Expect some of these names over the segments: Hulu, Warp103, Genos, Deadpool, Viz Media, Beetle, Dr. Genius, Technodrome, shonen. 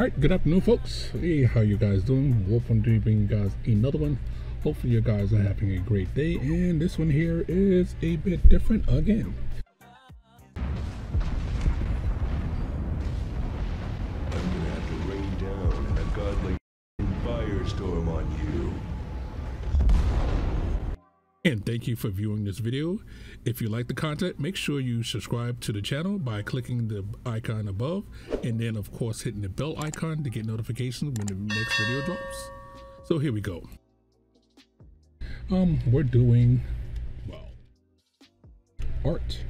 Alright, good afternoon folks. Hey, how you guys doing? Warp103 bringing you guys another one. Hopefully you guys are having a great day, and this one here is a bit different again. I'm gonna have to rain down in a godly firestorm on you. And thank you for viewing this video. If you like the content, make sure you subscribe to the channel by clicking the icon above, and then of course hitting the bell icon to get notifications when the next video drops. So here we go. We're doing, well, art.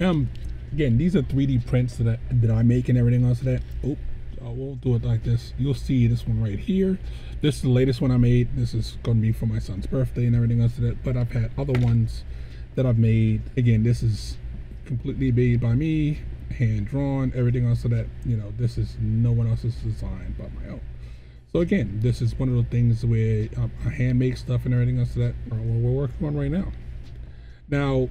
Again, these are 3D prints that I make and everything else of that. Oh, we'll do it like this. You'll see this one right here. This is the latest one I made. This is going to be for my son's birthday and everything else of that. But I've had other ones that I've made. Again, this is completely made by me, hand drawn, everything else of that. You know, this is no one else's design but my own. So again, this is one of the things where I hand make stuff and everything else that we're working on right now. Now,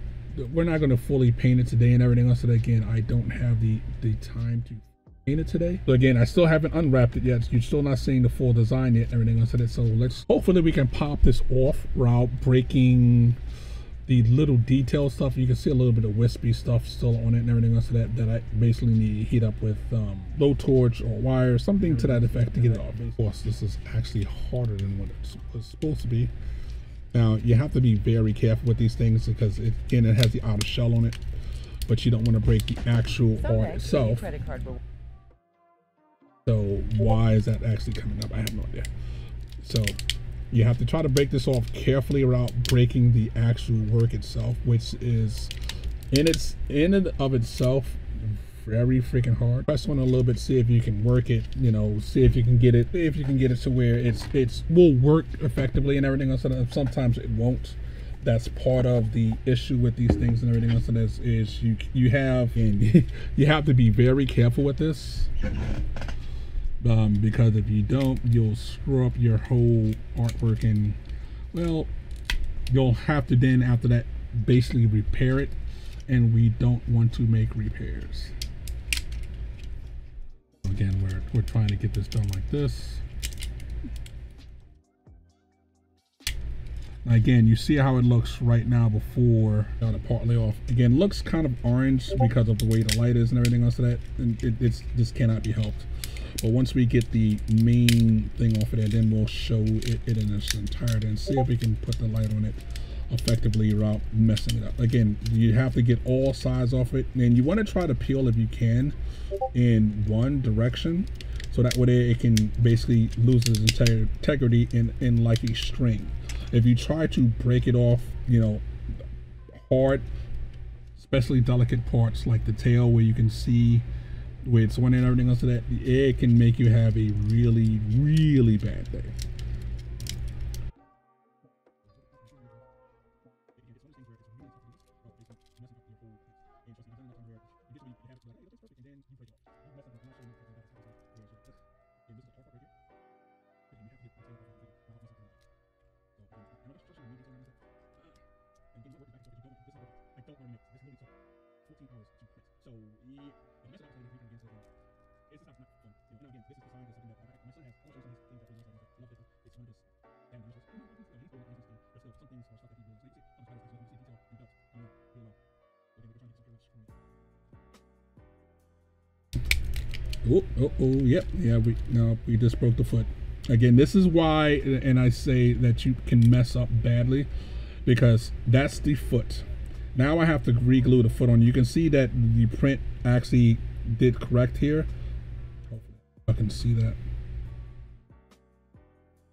we're not going to fully paint it today and everything else that, again, I don't have the time to paint it today. So again, I still haven't unwrapped it yet. You're still not seeing the full design yet and everything else that. So let's, hopefully we can pop this off without breaking the little detail stuff. You can see a little bit of wispy stuff still on it and everything else that I basically need to heat up with low torch or wire, something to that effect to get it off. Of course, this is actually harder than what it was supposed to be. Now, you have to be very careful with these things because, again, it has the outer shell on it, but you don't want to break the actual art itself. So why is that actually coming up? I have no idea. So you have to try to break this off carefully without breaking the actual work itself, which is in and of itself very freaking hard. Press on a little bit, see if you can work it, you know, see if you can get it, to where it's will work effectively and everything else. Sometimes it won't. That's part of the issue with these things and everything else. And is you have to be very careful with this. Because if you don't, you'll screw up your whole artwork, and well, you'll have to then after that basically repair it, and we don't want to make repairs. Again, we're trying to get this done like this. Now again, you see how it looks right now before got it partly off. Again, looks kind of orange because of the way the light is and everything else of that, and this cannot be helped. But once we get the main thing off of there, then we'll show it in its entirety and see if we can put the light on it effectively without messing it up. Again, you have to get all sides off it, and you want to try to peel if you can in one direction, so that way it can basically lose its integrity in like a string. If you try to break it off, you know, hard, especially delicate parts like the tail where you can see where it's one and everything else of that, it can make you have a really, really bad day. So yeah, and that's what I'm saying. It's not fun. And again, this is the sign of something that my son has all these things that he loves. It's one of those damn useless. There's still some things or stuff that he really likes. Sometimes there's no detail he does. You know, again, we're trying to get something else. Oh, yep, we just broke the foot. Again, this is why, and I say that you can mess up badly, because that's the foot. Now I have to re-glue the foot on. You can see that the print actually did correct here. Hopefully I can see that.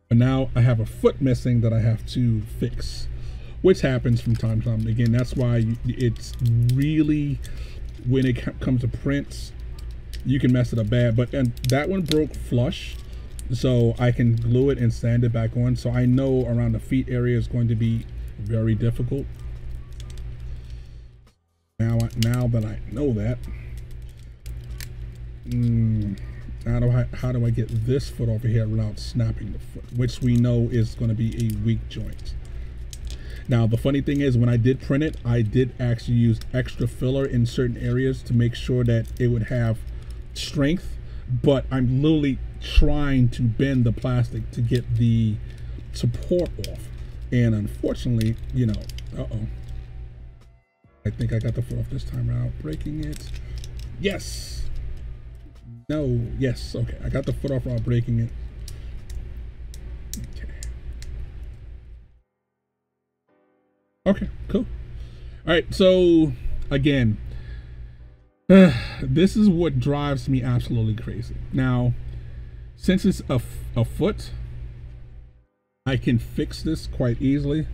But now I have a foot missing that I have to fix, which happens from time to time. Again, that's why it's really, when it comes to prints, you can mess it up bad. But and that one broke flush, so I can glue it and sand it back on. So I know around the feet area is going to be very difficult. Now that I know that, how do I get this foot over here without snapping the foot, which we know is going to be a weak joint. Now the funny thing is, when I did print it, I did actually use extra filler in certain areas to make sure that it would have strength but I'm literally trying to bend the plastic to get the support off. And unfortunately, you know, I think I got the foot off this time around. Breaking it. Yes. No. Yes. Okay. I got the foot off while breaking it. Okay. Okay. Cool. All right. So again, this is what drives me absolutely crazy. Now, since it's a foot, I can fix this quite easily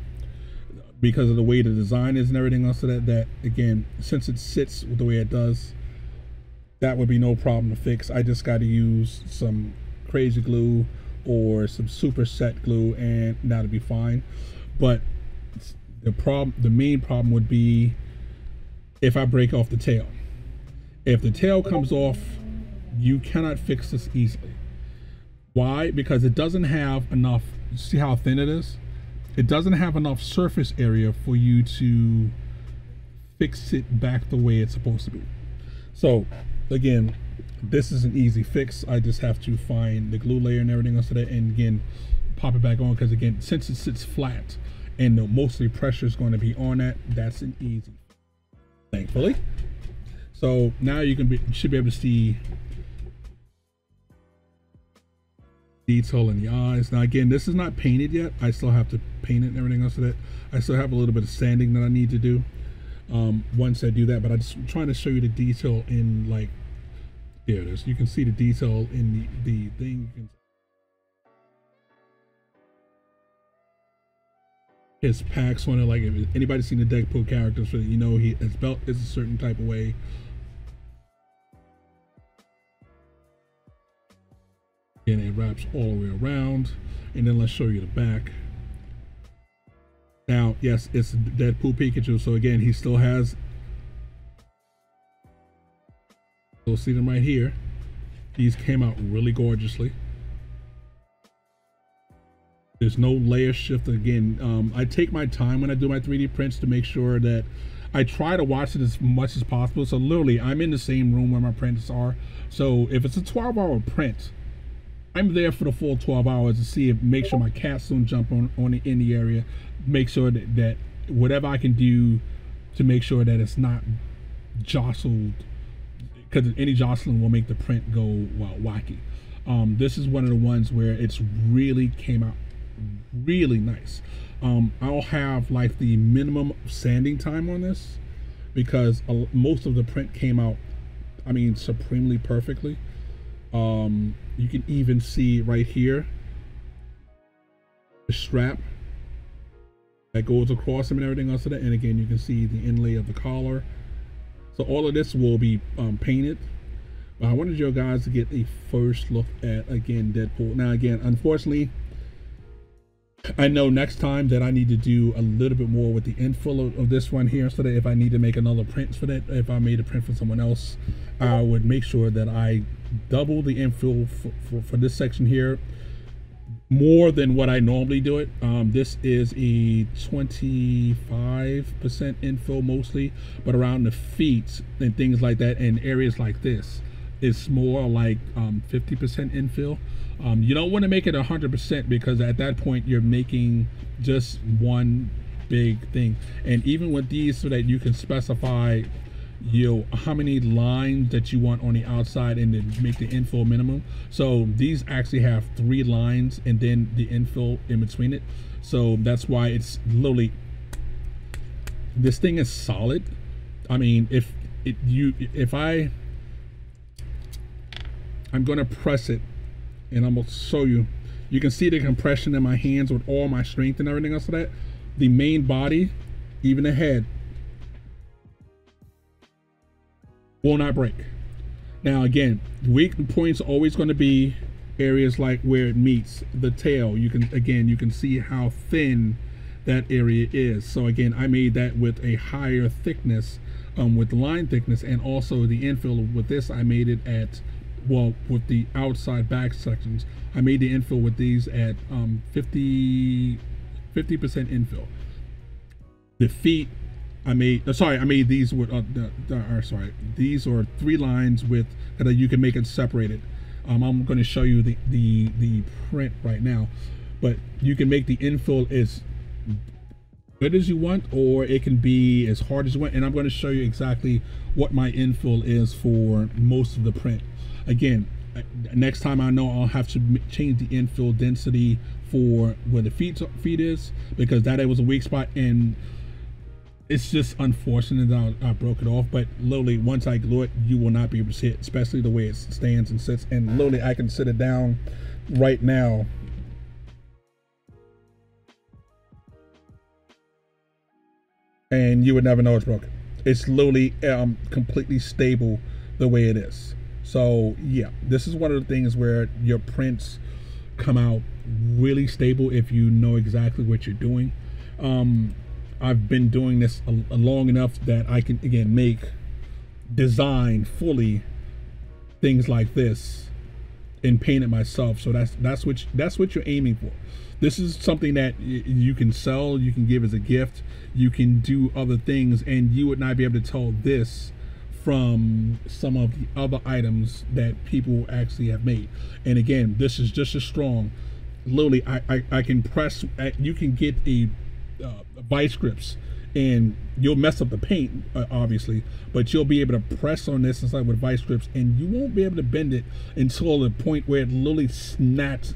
because of the way the design is and everything else. So that again, since it sits the way it does, that would be no problem to fix. I just got to use some crazy glue or some superset glue, and that'll be fine. But the main problem would be if I break off the tail. If the tail comes off, you cannot fix this easily. Why? Because it doesn't have enough. See how thin it is? It doesn't have enough surface area for you to fix it back the way it's supposed to be. So again, this is an easy fix. I just have to find the glue layer and everything else today, and again, pop it back on, because again, since it sits flat and mostly pressure is going to be on that, that's an easy, thankfully. So now you can should be able to see detail in the eyes. Now again, this is not painted yet. I still have to paint it and everything else to that. I still have a little bit of sanding that I need to do once I do that, but I'm just trying to show you the detail in, like, here it is. You can see the detail in the thing. His packs on it, like, if anybody's seen the Deadpool characters, you know his belt is a certain type of way. And it wraps all the way around. And then let's show you the back. Now, yes, it's Deadpool Pikachu. So again, he still has, you'll see them right here. These came out really gorgeously. There's no layer shift. Again, I take my time when I do my 3D prints to make sure that I try to watch it as much as possible. So literally, I'm in the same room where my prints are. So if it's a 12-hour print, I'm there for the full 12 hours to see if, make sure my cats don't jump in the area, make sure that whatever I can do to make sure that it's not jostled, because any jostling will make the print go wacky. This is one of the ones where it's really came out really nice. I'll have like the minimum sanding time on this because most of the print came out, I mean, supremely perfectly. You can even see right here the strap that goes across him and everything else to that. And again, you can see the inlay of the collar. So all of this will be painted. But I wanted you guys to get a first look at, again, Deadpool. Now again, unfortunately, I know next time that I need to do a little bit more with the infill of this one here, so that if I need to make another print for that, if I made a print for someone else, I would make sure that I double the infill for this section here more than what I normally do it. This is a 25% infill mostly, but around the feet and things like that and areas like this, it's more like 50% infill. You don't want to make it 100% because at that point you're making just one big thing. And even with these, so that you can specify, you know, how many lines that you want on the outside and then make the infill minimum. So these actually have 3 lines and then the infill in between it. So that's why it's literally, this thing is solid. I mean, I'm gonna press it and I'm gonna show you. You can see the compression in my hands with all my strength and everything else of that. The main body, even the head, will not break. Now again, weak points are always gonna be areas like where it meets the tail. You can see how thin that area is. So again, I made that with a higher thickness, with line thickness, and also the infill with this, I made it at, well, with the outside back sections, I made the infill with these at 50% infill. The feet, I made these with, these are 3 lines with, that you can make it separated. I'm going to show you the print right now, but you can make the infill as good as you want, or it can be as hard as you want. And I'm going to show you exactly what my infill is for most of the print. Again, next time I know I'll have to change the infill density for where the feet is, because that was a weak spot, and it's just unfortunate that I broke it off. But literally, once I glue it, you will not be able to see it, especially the way it stands and sits. And literally, I can sit it down right now. And you would never know it's broken. It's literally completely stable the way it is. So yeah, this is one of the things where your prints come out really stable if you know exactly what you're doing. I've been doing this long enough that I can, again, make design fully things like this and paint it myself. So that's what you're aiming for. This is something that you can sell, you can give as a gift, you can do other things, and you would not be able to tell this from some of the other items that people actually have made. And again, this is just as strong. Literally, I can press, you can get a vice grips and you'll mess up the paint, obviously, but you'll be able to press on this inside with vice grips, and you won't be able to bend it until the point where it literally snaps,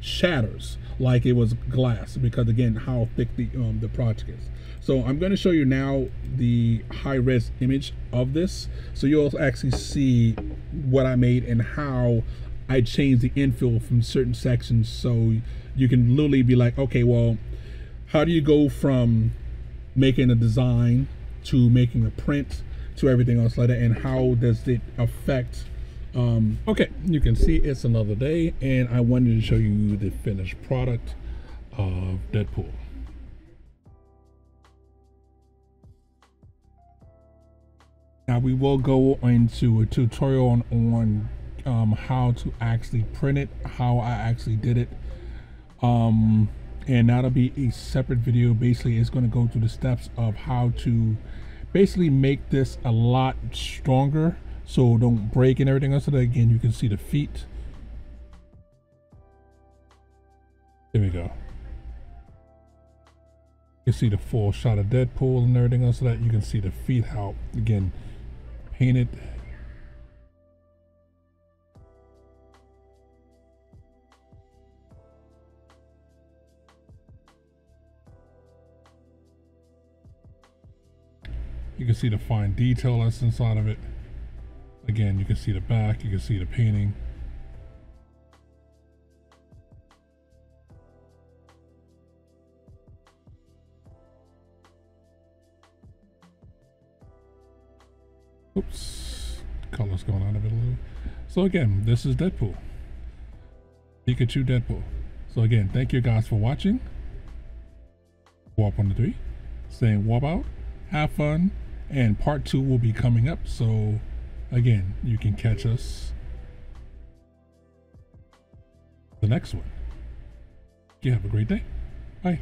shatters like it was glass, because again, how thick the project is. So I'm going to show you now the high-res image of this, so you'll actually see what I made and how I changed the infill from certain sections, so you can literally be like, okay, well, how do you go from making a design to making a print to everything else like that, and how does it affect okay, you can see it's another day, and I wanted to show you the finished product of Deadpool. Now we will go into a tutorial on how to actually print it, how I actually did it, and that'll be a separate video. Basically, it's going to go through the steps of how to basically make this a lot stronger, so don't break and everything else. So that, again, you can see the feet. There we go. You can see the full shot of Deadpool and everything else. So that you can see the feet, how again painted. You can see the fine detail that's inside of it. Again, you can see the back, you can see the painting. Oops, color's going out of it a little. So again, this is Deadpool. Pikachu Deadpool. So again, thank you guys for watching. Warp103, saying warp out, have fun, and part 2 will be coming up, so again, you can catch us the next one. You have a great day. Bye.